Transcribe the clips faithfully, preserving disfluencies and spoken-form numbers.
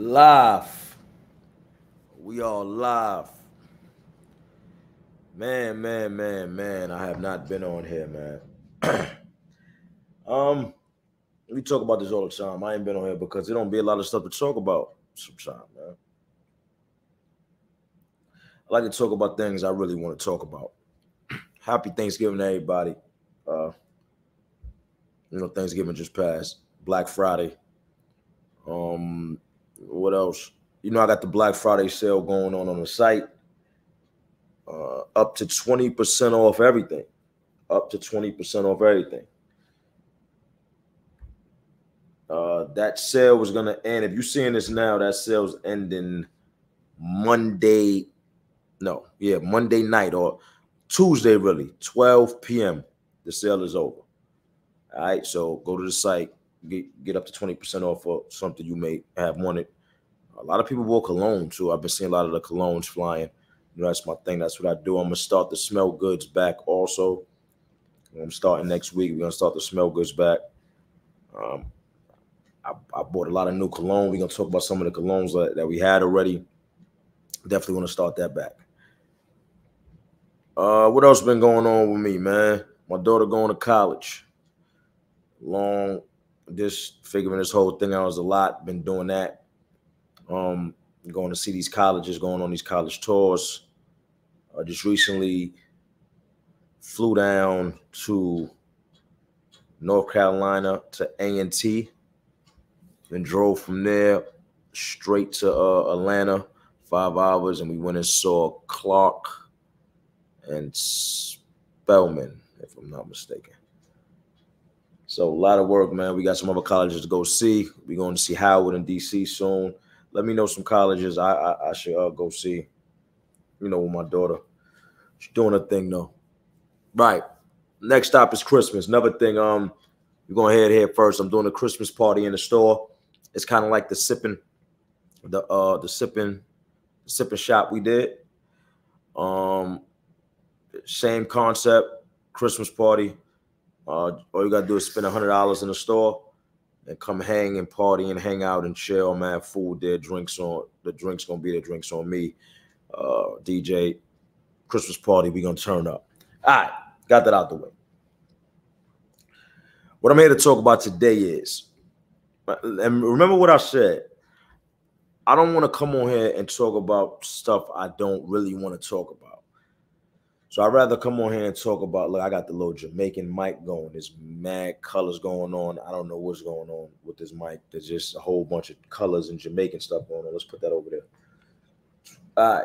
Live. We are live. Man, man, man, man. I have not been on here, man. um, we talk about this all the time. I ain't been on here because there don't be a lot of stuff to talk about sometimes, man. I like to talk about things I really want to talk about. Happy Thanksgiving to everybody. Uh, you know, Thanksgiving just passed. Black Friday. Um, what else? You know, I got the Black Friday sale going on on the site. Uh, up to twenty percent off everything. Up to twenty percent off everything. Uh, that sale was going to end. If you're seeing this now, that sale's ending Monday. No, yeah, Monday night or Tuesday, really, twelve p m The sale is over. All right, so go to the site. Get, get up to twenty percent off for something you may have wanted. A lot of people wore cologne, too. I've been seeing a lot of the colognes flying. You know, that's my thing. That's what I do. I'm going to start the smell goods back also. I'm starting next week. We're going to start the smell goods back. Um, I, I bought a lot of new cologne. We're going to talk about some of the colognes that, that we had already. Definitely want to start that back. Uh, what else been going on with me, man? My daughter going to college. Long Just figuring this whole thing out is a lot. Been doing that. Um, going to see these colleges, going on these college tours. I just recently flew down to North Carolina to A and T and drove from there straight to uh, Atlanta, five hours, and we went and saw Clark and Spelman, if I'm not mistaken. So a lot of work, man. We got some other colleges to go see. We're going to see Howard in D C soon. Let me know some colleges I I, I should uh, go see. You know, with my daughter. She's doing her thing, though. Right. Next stop is Christmas. Another thing, um, we're going to head here first. I'm doing a Christmas party in the store. It's kind of like the sipping, the uh the sipping, sipping shop we did. Um, same concept, Christmas party. Uh, all you got to do is spend one hundred dollars in the store and come hang and party and hang out and chill, man. Food there, drinks on. The drinks going to be there, drinks on me. Uh, D J, Christmas party, we going to turn up. All right, got that out the way. What I'm here to talk about today is, and remember what I said, I don't want to come on here and talk about stuff I don't really want to talk about. So I'd rather come on here and talk about, look, I got the little Jamaican mic going. There's mad colors going on. I don't know what's going on with this mic. There's just a whole bunch of colors and Jamaican stuff going on. Let's put that over there. All right.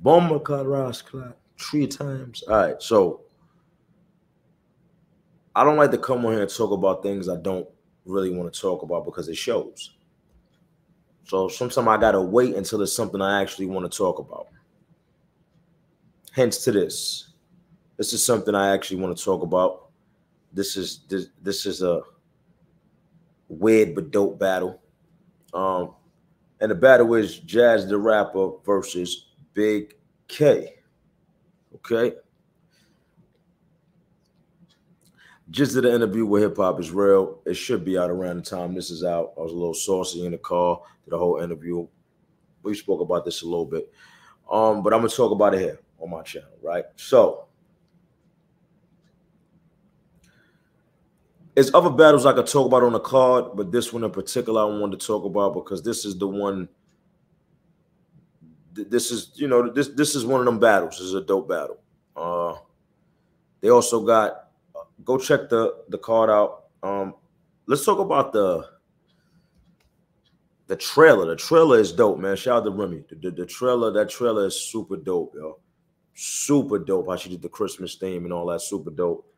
Bomba Karas Clock three times. All right. So I don't like to come on here and talk about things I don't really want to talk about because it shows. So sometimes I got to wait until it's something I actually want to talk about. Hence to this, this is something I actually want to talk about. This is this, this is a weird but dope battle, um, and the battle is Jaz the Rapper versus Big K. Okay, just did an interview with Hip Hop Is Real. It should be out around the time this is out. I was a little saucy in the car. Did a whole interview. We spoke about this a little bit, um, but I'm gonna talk about it here on my channel, right? So there's other battles I could talk about on the card, but this one in particular I wanted to talk about because this is the one, this is, you know, this this is one of them battles. This is a dope battle. Uh, they also got, go check the, the card out. Um, let's talk about the the trailer. The trailer is dope, man. Shout out to Remy. The, the, the trailer, that trailer is super dope, yo. Super dope how she did the Christmas theme and all that. Super dope.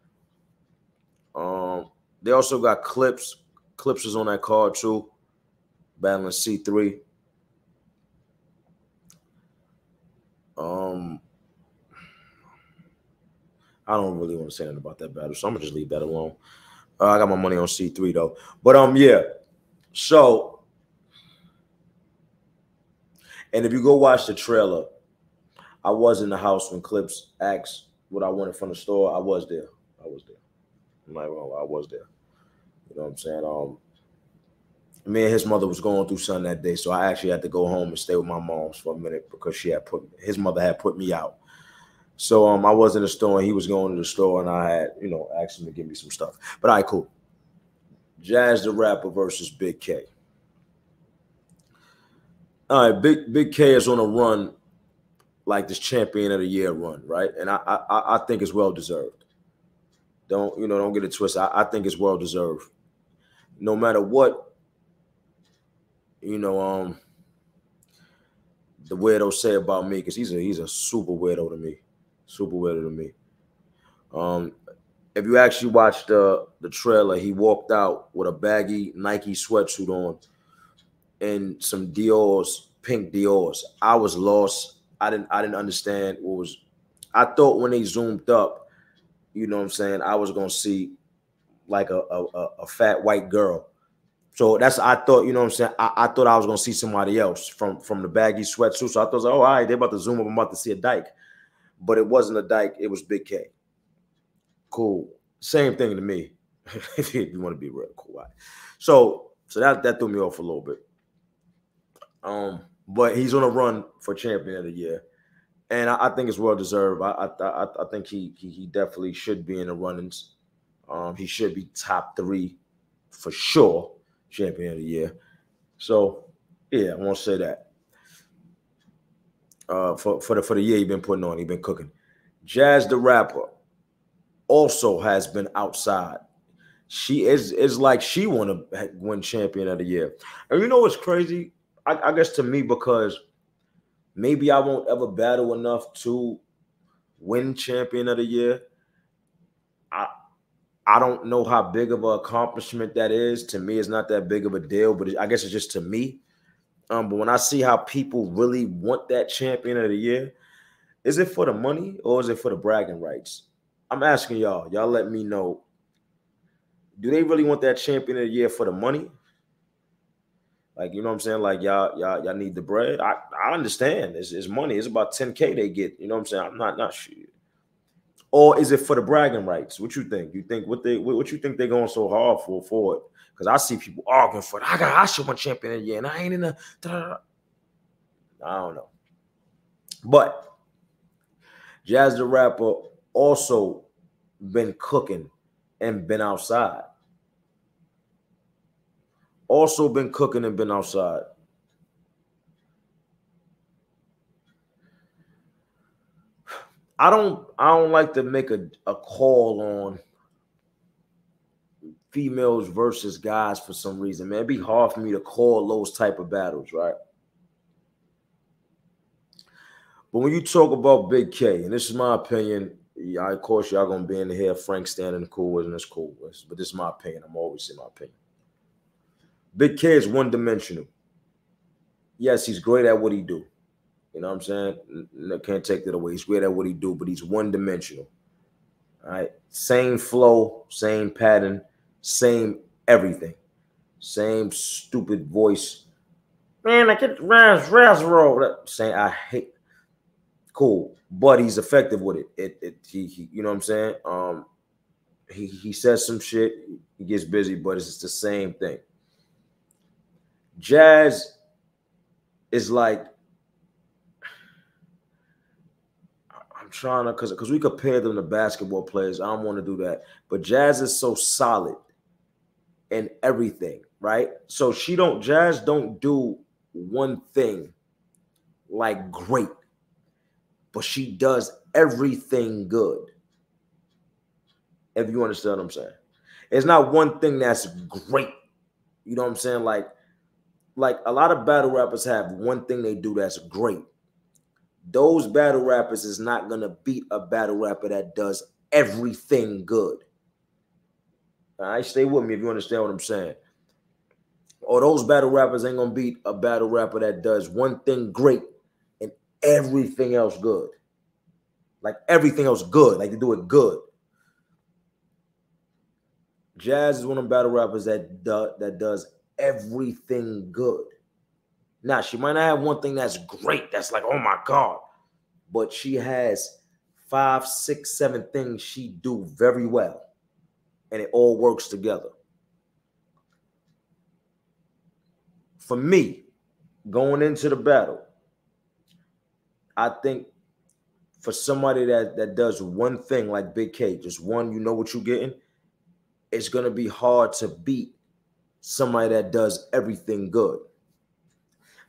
Um, they also got Clips. Clips is on that card too. Battling C three. Um, I don't really want to say anything about that battle, so I'm gonna just leave that alone. Uh, I got my money on C three though. But um, yeah. So, and if you go watch the trailer. I was in the house when Clips asked what I wanted from the store. I was there. I was there. I'm not wrong. I was there. You know what I'm saying? Um, me and his mother was going through something that day, so I actually had to go home and stay with my mom for a minute because she had put his mother had put me out. So um, I was in the store and he was going to the store, and I had, you know, asked him to give me some stuff. But all right, cool. Jaz the Rapper versus Big K. All right, Big Big K is on a run, like this Champion of the Year run, right? And I I, I think it's well deserved. Don't you know? Don't get it twisted. I, I think it's well deserved. No matter what, you know, um, the weirdos say about me, because he's a he's a super weirdo to me, super weirdo to me. Um. If you actually watched the, the trailer, he walked out with a baggy Nike sweatsuit on and some Dior's, pink Dior's. I was lost. I didn't I didn't understand what was – I thought when they zoomed up, you know what I'm saying, I was going to see like a, a, a fat white girl. So that's – I thought, you know what I'm saying, I, I thought I was going to see somebody else from, from the baggy sweatsuit. So I thought, oh, all right, they're about to zoom up. I'm about to see a dyke. But it wasn't a dyke. It was Big K. Cool. Same thing to me. If you want to be real cool. Right. So so that, that threw me off a little bit. Um, but he's on a run for Champion of the Year. And I, I think it's well deserved. I I, I, I think he, he he definitely should be in the runnings. Um, he should be top three for sure, Champion of the Year. So yeah, I want to say that. Uh for, for the for the year he's been putting on, he's been cooking. Jaz the Rapper also has been outside. She is is like she want to win Champion of the Year. And you know what's crazy? I, I guess to me, because maybe I won't ever battle enough to win Champion of the Year. I I don't know how big of an accomplishment that is. To me, it's not that big of a deal, but it, I guess it's just to me. Um, but when I see how people really want that Champion of the Year, is it for the money or is it for the bragging rights? I'm asking y'all, y'all let me know. Do they really want that Champion of the Year for the money? Like, you know what I'm saying? Like, y'all, y'all, y'all need the bread. I, I understand. It's, it's money. It's about ten K they get. You know what I'm saying? I'm not not sure. Or is it for the bragging rights? What you think? You think what they what you think they're going so hard for for it? Because I see people arguing for it. I got I should win Champion of the Year, and I ain't in the da-da-da. I don't know. But Jaz the Rapper also been cooking and been outside. Also been cooking and been outside. I don't I don't like to make a, a call on females versus guys for some reason, man. It'd be hard for me to call those type of battles, right? But when you talk about Big K, and this is my opinion, yeah, of course, y'all going to be in the hair. Frank standing cool isn't as cool. But this is my opinion. I'm always in my opinion. Big K is one-dimensional. Yes, he's great at what he do. You know what I'm saying? No, can't take that away. He's great at what he do, but he's one-dimensional. All right? Same flow, same pattern, same everything. Same stupid voice. Man, I get the razzle. Saying I hate. Cool. But he's effective with it. It, it he, he, you know what I'm saying? Um, he, he says some shit. He gets busy, but it's just the same thing. Jaz is like, I'm trying to, because because we compare them to basketball players. I don't want to do that. But Jaz is so solid in everything, right? So she don't, Jaz don't do one thing like great. But she does everything good. If you understand what I'm saying. It's not one thing that's great. You know what I'm saying? Like, like a lot of battle rappers have one thing they do that's great. Those battle rappers is not going to beat a battle rapper that does everything good. All right? Stay with me if you understand what I'm saying. Or those battle rappers ain't going to beat a battle rapper that does one thing great. Everything else good. Like everything else good. Like they do it good. Jaz is one of the battle rappers that do, that does everything good. Now, she might not have one thing that's great. That's like, oh my God. But she has five, six, seven things she do very well. And it all works together. for me, going into the battle, I think for somebody that, that does one thing like Big K, just one, you know what you're getting, it's going to be hard to beat somebody that does everything good.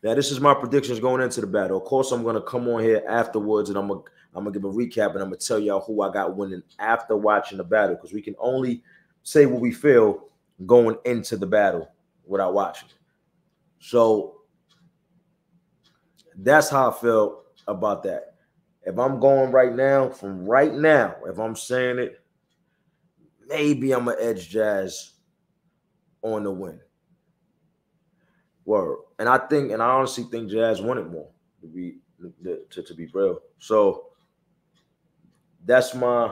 Now, this is my predictions going into the battle. Of course, I'm going to come on here afterwards, and I'm going I'm to give a recap, and I'm going to tell y'all who I got winning after watching the battle, because we can only say what we feel going into the battle without watching. So that's how I feel about that. If I'm going right now, from right now, if I'm saying it, maybe I'm going to edge Jaz on the win. Word. And I think, and I honestly think Jaz wanted more, to be to, to be real. So that's my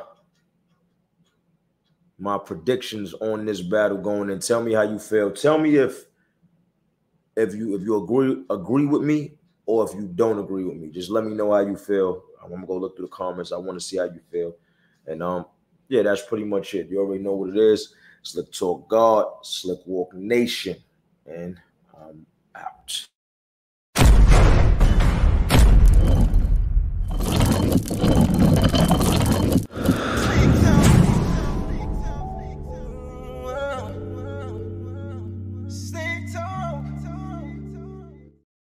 my predictions on this battle going in. Tell me how you feel. Tell me if if you if you agree agree with me or if you don't agree with me. Just let me know how you feel. I'm gonna go look through the comments. I want to see how you feel. And um, yeah, that's pretty much it. You already know what it is. Slick Talk God, Slick Walk Nation, and I'm out.